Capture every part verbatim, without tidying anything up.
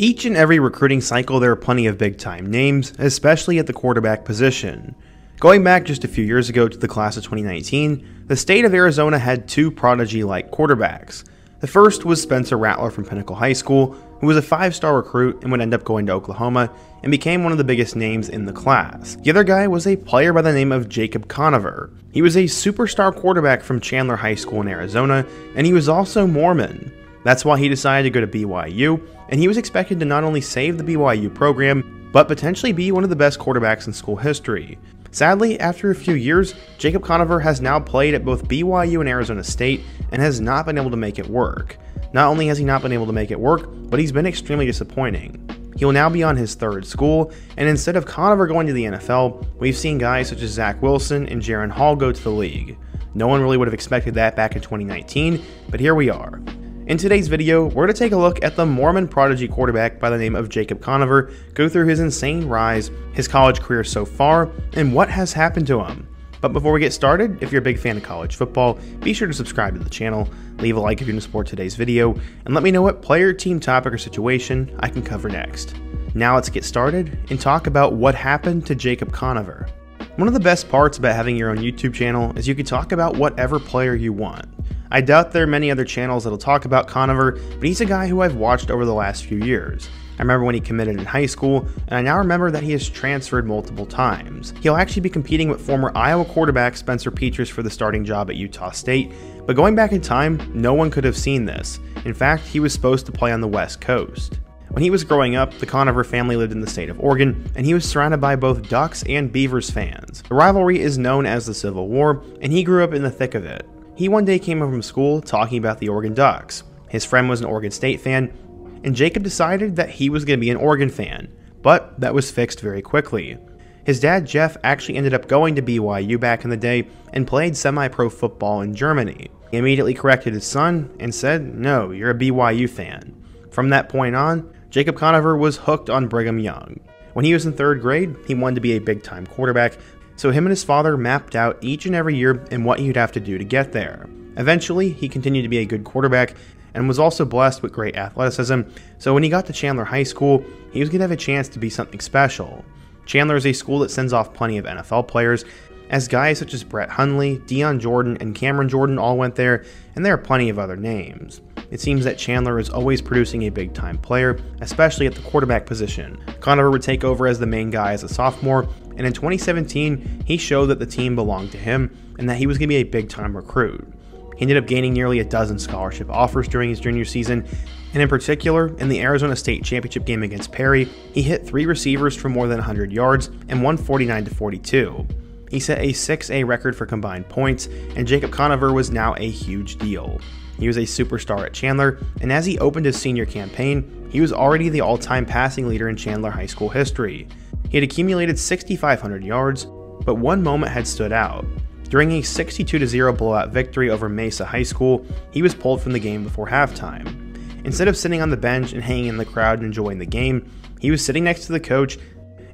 Each and every recruiting cycle, there are plenty of big-time names, especially at the quarterback position. Going back just a few years ago to the class of twenty nineteen, the state of Arizona had two prodigy-like quarterbacks. The first was Spencer Rattler from Pinnacle High School, who was a five-star recruit and would end up going to Oklahoma and became one of the biggest names in the class. The other guy was a player by the name of Jacob Conover. He was a superstar quarterback from Chandler High School in Arizona, and he was also Mormon. That's why he decided to go to B Y U, and he was expected to not only save the B Y U program, but potentially be one of the best quarterbacks in school history. Sadly, after a few years, Jacob Conover has now played at both B Y U and Arizona State and has not been able to make it work. Not only has he not been able to make it work, but he's been extremely disappointing. He will now be on his third school, and instead of Conover going to the N F L, we've seen guys such as Zach Wilson and Jaren Hall go to the league. No one really would have expected that back in twenty nineteen, but here we are. In today's video, we're going to take a look at the Mormon prodigy quarterback by the name of Jacob Conover, go through his insane rise, his college career so far, and what has happened to him. But before we get started, if you're a big fan of college football, be sure to subscribe to the channel, leave a like if you're going to support today's video, and let me know what player, team, topic, or situation I can cover next. Now let's get started and talk about what happened to Jacob Conover. One of the best parts about having your own YouTube channel is you can talk about whatever player you want. I doubt there are many other channels that'll talk about Conover, but he's a guy who I've watched over the last few years. I remember when he committed in high school, and I now remember that he has transferred multiple times. He'll actually be competing with former Iowa quarterback Spencer Petras for the starting job at Utah State, but going back in time, no one could have seen this. In fact, he was supposed to play on the West Coast. When he was growing up, the Conover family lived in the state of Oregon, and he was surrounded by both Ducks and Beavers fans. The rivalry is known as the Civil War, and he grew up in the thick of it. He one day came home from school talking about the Oregon Ducks. His friend was an Oregon State fan, and Jacob decided that he was going to be an Oregon fan, but that was fixed very quickly. His dad, Jeff, actually ended up going to B Y U back in the day and played semi-pro football in Germany. He immediately corrected his son and said, "No, you're a B Y U fan." From that point on, Jacob Conover was hooked on Brigham Young. When he was in third grade, he wanted to be a big-time quarterback, so him and his father mapped out each and every year and what he would have to do to get there. Eventually, he continued to be a good quarterback and was also blessed with great athleticism, so when he got to Chandler High School, he was going to have a chance to be something special. Chandler is a school that sends off plenty of N F L players, as guys such as Brett Hundley, Deion Jordan, and Cameron Jordan all went there, and there are plenty of other names. It seems that Chandler is always producing a big-time player, especially at the quarterback position. Conover would take over as the main guy as a sophomore, and in twenty seventeen, he showed that the team belonged to him and that he was going to be a big-time recruit. He ended up gaining nearly a dozen scholarship offers during his junior season, and in particular, in the Arizona State Championship game against Perry, he hit three receivers for more than one hundred yards and won forty-nine to forty-two. He set a six A record for combined points, and Jacob Conover was now a huge deal. He was a superstar at Chandler, and as he opened his senior campaign, he was already the all-time passing leader in Chandler High School history. He had accumulated six thousand five hundred yards, but one moment had stood out. During a sixty-two to zero blowout victory over Mesa High School, he was pulled from the game before halftime. Instead of sitting on the bench and hanging in the crowd and enjoying the game, he was sitting next to the coach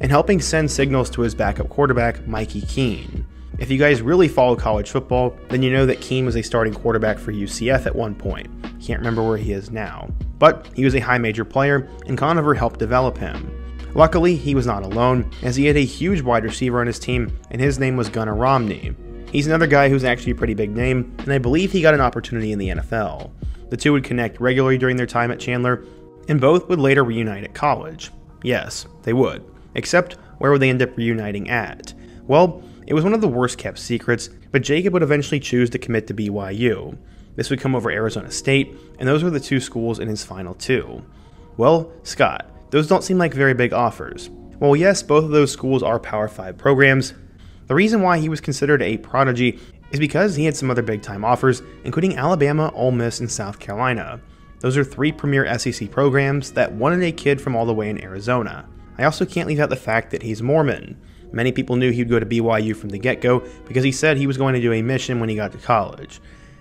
and helping send signals to his backup quarterback, Mikey Keene. If you guys really follow college football, then you know that Keene was a starting quarterback for U C F at one point. Can't remember where he is now. But he was a high major player, and Conover helped develop him. Luckily, he was not alone, as he had a huge wide receiver on his team, and his name was Gunnar Romney. He's another guy who's actually a pretty big name, and I believe he got an opportunity in the N F L. The two would connect regularly during their time at Chandler, and both would later reunite at college. Yes, they would. Except, where would they end up reuniting at? Well, it was one of the worst kept secrets, but Jacob would eventually choose to commit to B Y U. This would come over Arizona State, and those were the two schools in his final two. Well, Scott, those don't seem like very big offers. Well, yes, both of those schools are Power five programs. The reason why he was considered a prodigy is because he had some other big-time offers, including Alabama, Ole Miss, and South Carolina. Those are three premier S E C programs that wanted a kid from all the way in Arizona. I also can't leave out the fact that he's Mormon. Many people knew he'd go to B Y U from the get-go because he said he was going to do a mission when he got to college.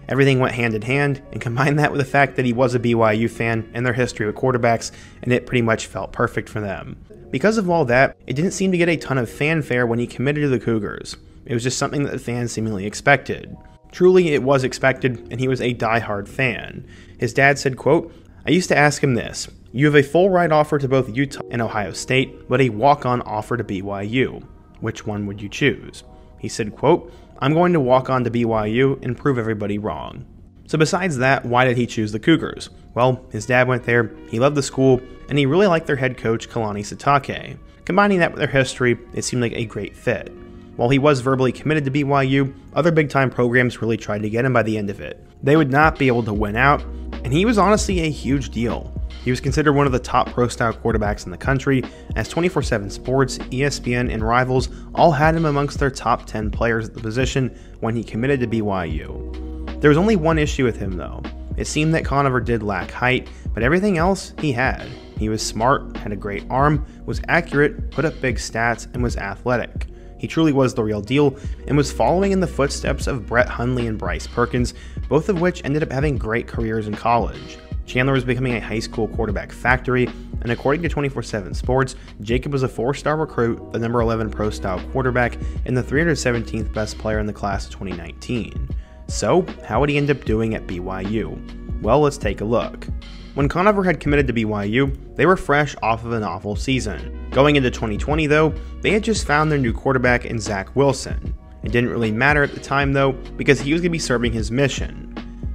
Everything went hand-in-hand, and combine that with the fact that he was a B Y U fan and their history with quarterbacks, and it pretty much felt perfect for them. Because of all that, it didn't seem to get a ton of fanfare when he committed to the Cougars. It was just something that the fans seemingly expected. Truly, it was expected, and he was a die-hard fan. His dad said, quote, "I used to ask him this, You have a full ride offer to both Utah and Ohio State, but a walk-on offer to B Y U. Which one would you choose? He said, quote, I'm going to walk on to B Y U and prove everybody wrong. So besides that, why did he choose the Cougars? Well, his dad went there, he loved the school, and he really liked their head coach, Kalani Sitake. Combining that with their history, it seemed like a great fit. While he was verbally committed to B Y U, other big-time programs really tried to get him by the end of it. They would not be able to win out, and he was honestly a huge deal. He was considered one of the top pro-style quarterbacks in the country, as twenty-four seven Sports, E S P N, and Rivals all had him amongst their top ten players at the position when he committed to B Y U. There was only one issue with him though. It seemed that Conover did lack height, but everything else he had. He was smart, had a great arm, was accurate, put up big stats, and was athletic. He truly was the real deal and was following in the footsteps of Brett Hundley and Bryce Perkins, both of which ended up having great careers in college. Chandler was becoming a high school quarterback factory, and according to twenty-four seven Sports, Jacob was a four-star recruit, the number eleven pro-style quarterback, and the three hundred seventeenth best player in the class of twenty nineteen. So, how would he end up doing at B Y U? Well, let's take a look. When Conover had committed to B Y U, they were fresh off of an awful season. Going into twenty twenty though, they had just found their new quarterback in Zach Wilson. It didn't really matter at the time though, because he was going to be serving his mission.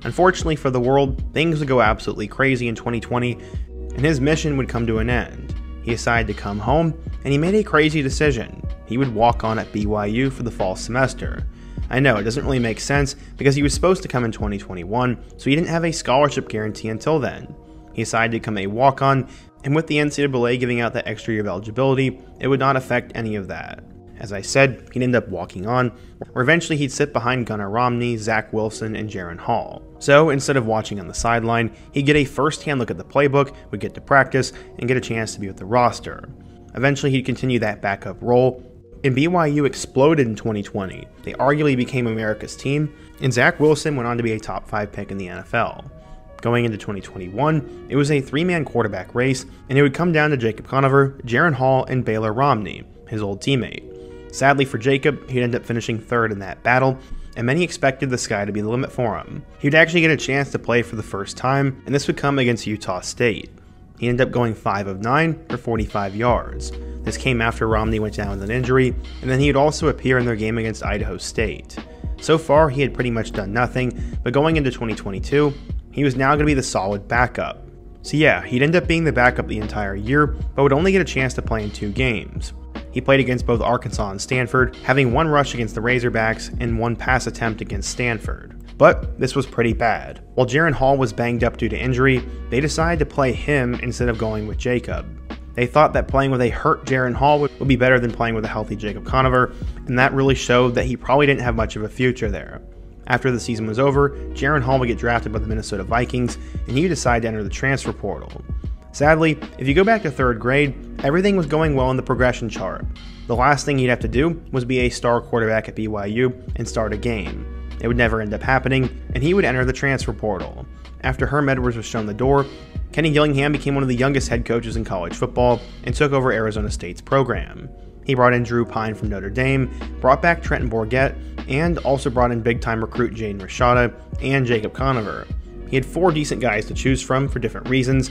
Unfortunately for the world, things would go absolutely crazy in twenty twenty, and his mission would come to an end. He decided to come home, and he made a crazy decision. He would walk on at B Y U for the fall semester. I know, it doesn't really make sense because he was supposed to come in twenty twenty-one, so he didn't have a scholarship guarantee until then. He decided to come a walk-on, and with the N C double A giving out that extra year of eligibility, it would not affect any of that. As I said, he'd end up walking on, where eventually he'd sit behind Gunnar Romney, Zach Wilson, and Jaren Hall. So, instead of watching on the sideline, he'd get a first-hand look at the playbook, would get to practice, and get a chance to be with the roster. Eventually, he'd continue that backup role, and B Y U exploded in twenty twenty. They arguably became America's team, and Zach Wilson went on to be a top five pick in the N F L. Going into twenty twenty-one, it was a three-man quarterback race, and it would come down to Jacob Conover, Jaren Hall, and Baylor Romney, his old teammate. Sadly for Jacob, he'd end up finishing third in that battle, and many expected the sky to be the limit for him. He'd actually get a chance to play for the first time, and this would come against Utah State. He ended up going five of nine for forty-five yards. This came after Romney went down with an injury, and then he would also appear in their game against Idaho State. So far, he had pretty much done nothing, but going into twenty twenty-two, he was now going to be the solid backup. So yeah, he'd end up being the backup the entire year, but would only get a chance to play in two games. He played against both Arkansas and Stanford, having one rush against the Razorbacks and one pass attempt against Stanford. But this was pretty bad. While Jaren Hall was banged up due to injury, they decided to play him instead of going with Jacob. They thought that playing with a hurt Jaren Hall would be better than playing with a healthy Jacob Conover, and that really showed that he probably didn't have much of a future there. After the season was over, Jaren Hall would get drafted by the Minnesota Vikings, and he would decide to enter the transfer portal. Sadly, if you go back to third grade, everything was going well in the progression chart. The last thing he'd have to do was be a star quarterback at B Y U and start a game. It would never end up happening, and he would enter the transfer portal. After Herm Edwards was shown the door, Kenny Gillingham became one of the youngest head coaches in college football and took over Arizona State's program. He brought in Drew Pine from Notre Dame, brought back Trenton Borgett, and also brought in big-time recruit Jaden Rashada and Jacob Conover. He had four decent guys to choose from for different reasons,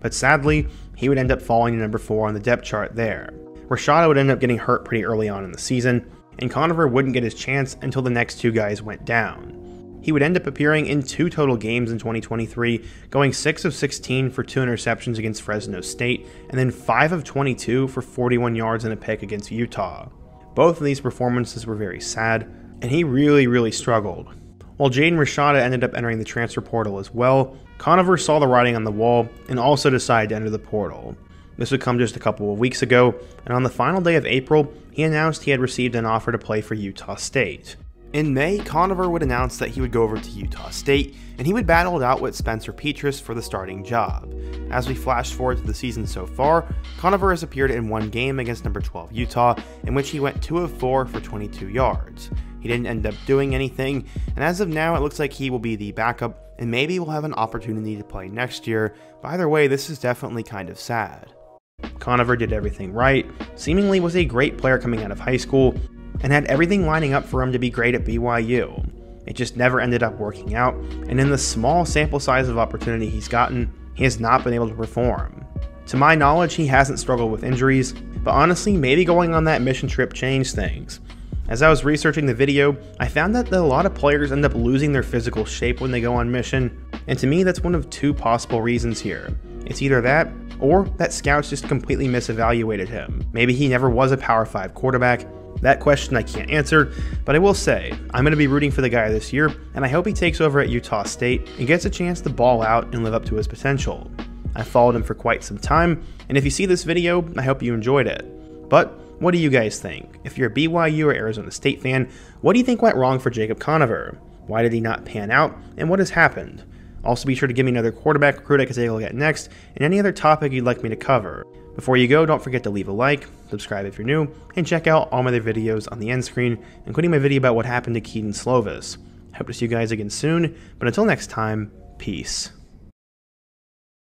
but sadly, he would end up falling to number four on the depth chart there. Rashada would end up getting hurt pretty early on in the season, and Conover wouldn't get his chance until the next two guys went down. He would end up appearing in two total games in twenty twenty-three, going six of sixteen for two interceptions against Fresno State, and then five of twenty-two for forty-one yards and a pick against Utah. Both of these performances were very sad, and he really, really struggled. While Jaden Rashada ended up entering the transfer portal as well, Conover saw the writing on the wall and also decided to enter the portal. This would come just a couple of weeks ago, and on the final day of April, he announced he had received an offer to play for Utah State. In May, Conover would announce that he would go over to Utah State, and he would battle it out with Spencer Petras for the starting job. As we flash forward to the season so far, Conover has appeared in one game against number twelve Utah, in which he went two of four for twenty-two yards. He didn't end up doing anything, and as of now it looks like he will be the backup, and maybe we'll have an opportunity to play next year, but either way this is definitely kind of sad. Conover did everything right, seemingly was a great player coming out of high school, and had everything lining up for him to be great at B Y U. It just never ended up working out, and in the small sample size of opportunity he's gotten, he has not been able to perform. To my knowledge, he hasn't struggled with injuries, but honestly, maybe going on that mission trip changed things. As I was researching the video, I found that a lot of players end up losing their physical shape when they go on mission, and to me that's one of two possible reasons here. It's either that, or that scouts just completely misevaluated him. Maybe he never was a Power five quarterback. That question I can't answer, but I will say, I'm going to be rooting for the guy this year, and I hope he takes over at Utah State and gets a chance to ball out and live up to his potential. I followed him for quite some time, and if you see this video, I hope you enjoyed it. But what do you guys think? If you're a B Y U or Arizona State fan, what do you think went wrong for Jacob Conover? Why did he not pan out, and what has happened? Also, be sure to give me another quarterback recruit I can take a look at next, and any other topic you'd like me to cover. Before you go, don't forget to leave a like, subscribe if you're new, and check out all my other videos on the end screen, including my video about what happened to Keaton Slovis. I hope to see you guys again soon, but until next time, peace.